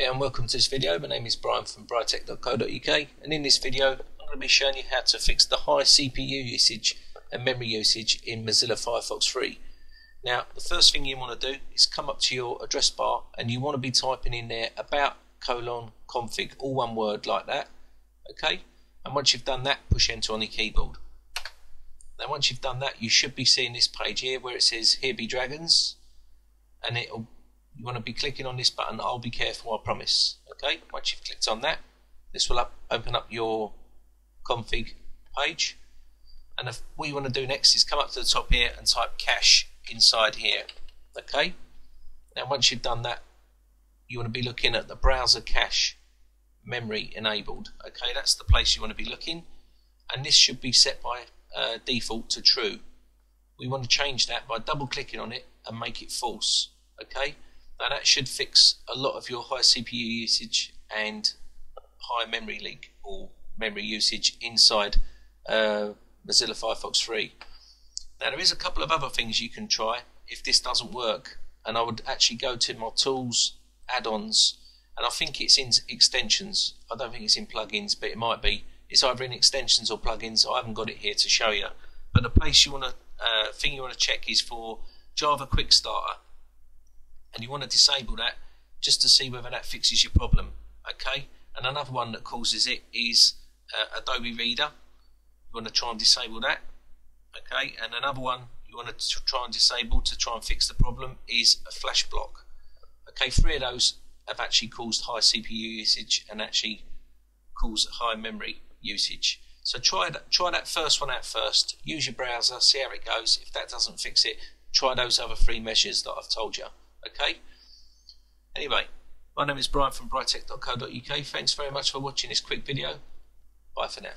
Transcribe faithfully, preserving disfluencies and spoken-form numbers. Hi and welcome to this video. My name is Brian from britec dot co dot U K, and in this video I'm going to be showing you how to fix the high C P U usage and memory usage in Mozilla Firefox three. Now the first thing you want to do is come up to your address bar and you want to be typing in there about colon config, all one word like that, okay? And once you've done that, push enter on your keyboard. Now once you've done that, you should be seeing this page here where it says here be dragons, and it'll you want to be clicking on this button. I'll be careful, I promise. Okay, once you've clicked on that, this will up, open up your config page, and if, what you want to do next is come up to the top here and type cache inside here. Okay, now once you've done that, you want to be looking at the browser cache memory enabled. Okay, that's the place you want to be looking, and this should be set by uh, default to true. We want to change that by double clicking on it and make it false. Okay. Now that should fix a lot of your high C P U usage and high memory leak or memory usage inside uh, Mozilla Firefox three. Now there is a couple of other things you can try if this doesn't work, and I would actually go to my tools, add-ons, and I think it's in extensions. I don't think it's in plugins, but it might be. It's either in extensions or plugins. I haven't got it here to show you, but the place you want to uh, thing you want to check is for Java Quickstarter. And you want to disable that just to see whether that fixes your problem, okay? And another one that causes it is uh, Adobe Reader. You want to try and disable that, okay? And another one you want to try and disable to try and fix the problem is a flash block, okay? Three of those have actually caused high C P U usage and actually caused high memory usage. So try that, try that first one out first. Use your browser, see how it goes. If that doesn't fix it, try those other three measures that I've told you. Okay. Anyway, my name is Brian from britec dot co dot U K. Thanks very much for watching this quick video. Bye for now.